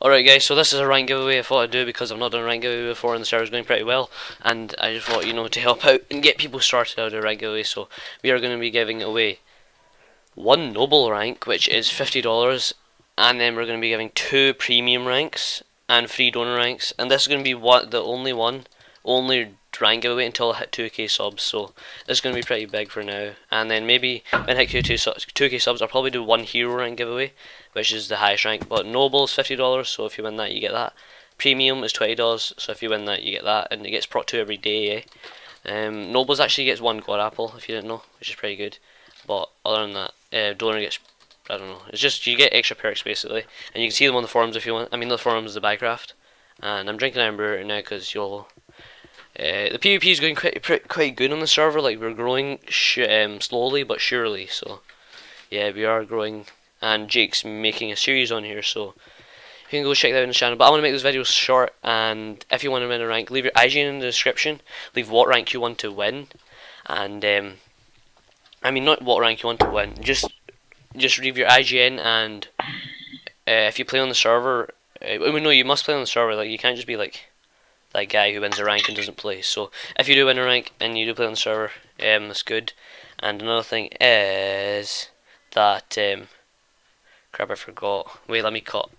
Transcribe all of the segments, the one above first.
Alright guys, so this is a rank giveaway I thought I'd do because I've not done a rank giveaway before and the server's going pretty well, and I just thought, you know, to help out and get people started, I'll do a rank giveaway. So we are going to be giving away one noble rank, which is $50, and then we're going to be giving two premium ranks and three donor ranks, and this is going to be the only rank giveaway until I hit 2k subs, so this is going to be pretty big for now. And then maybe when I hit 2k subs I'll probably do one hero rank giveaway, which is the highest rank, but noble is $50, so if you win that you get that. Premium is $20, so if you win that you get that, and it gets proc 2 every day, eh? Nobles actually gets one god apple, if you didn't know, which is pretty good, but other than that, donor gets, I don't know, it's just you get extra perks basically, and you can see them on the forums if you want. I mean, the forums is the Bycraft, and I'm drinking Iron Brew right now because you'll... the PvP is going quite good on the server. Like, we're growing slowly but surely, so yeah, we are growing, and Jake's making a series on here, so you can go check that out in the channel. But I want to make these videos short, and if you want to win a rank, leave your IGN in the description, leave what rank you want to win, and I mean, not what rank you want to win, just leave your IGN, and if you play on the server, no, you must play on the server, like, you can't just be like that guy who wins a rank and doesn't play. So if you do win a rank and you do play on the server, that's good. And another thing is that crap, I forgot. Wait, let me cut.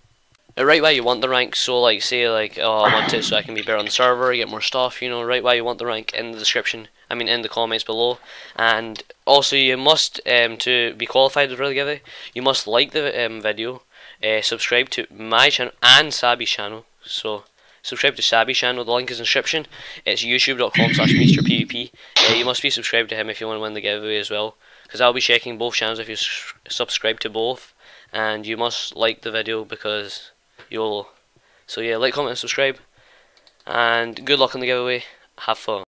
Write why you want the rank. So like, say like, oh, I want it so I can be better on the server, get more stuff, you know. Write why you want the rank in the description, I mean in the comments below. And also you must, to be qualified for the giveaway, you must like the video, subscribe to my channel and Sabi's channel. So subscribe to Sabi's channel, the link is in the description. It's youtube.com/MrPvP. You must be subscribed to him if you want to win the giveaway as well, because I'll be checking both channels if you subscribe to both. And you must like the video because you'll... So yeah, like, comment and subscribe, and good luck on the giveaway, have fun.